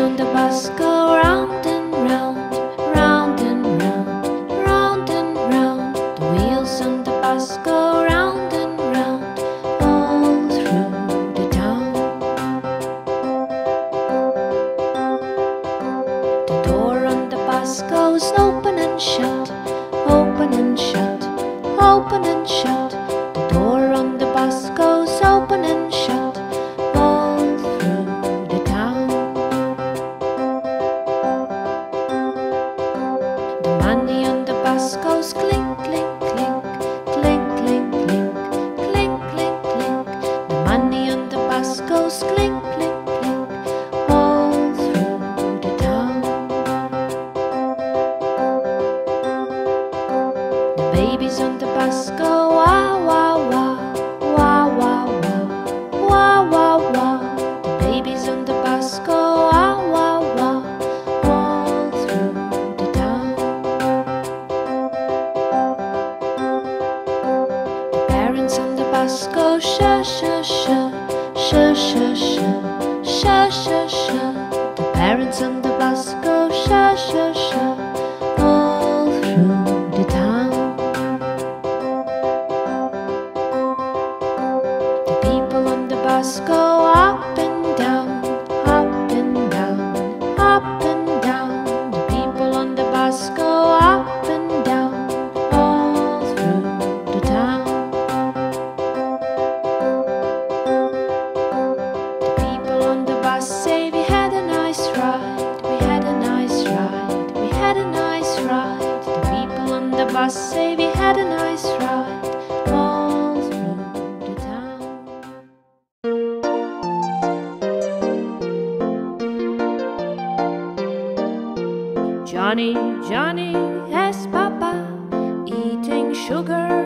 on the bus go round and round, round and round, round and round. The wheels on the bus go round and round, all through the town. The door on the bus goes open and shut, open and shut, open and shut. The door on the bus goes open and shut. Money on the bus goes clink, clink, clink, clink, clink, clink, clink, clink, clink. The money on the bus goes clink, clink, clink, all through the town. The babies on the bus go wah, wah, wah, wah, wah, wah, wah, wah, wah. The babies on the bus go wah, wah, wah. Parents on the bus go sha sha sha, sha sha sha, sha sha sha. The parents on the bus go sha sha sha, all through the town. The people on the bus go up and down, up and down, up and down. The people on the bus go up and down. Say we had a nice ride, we had a nice ride, we had a nice ride. The people on the bus say we had a nice ride. All through the town. Johnny, Johnny, yes, Papa, eating sugar.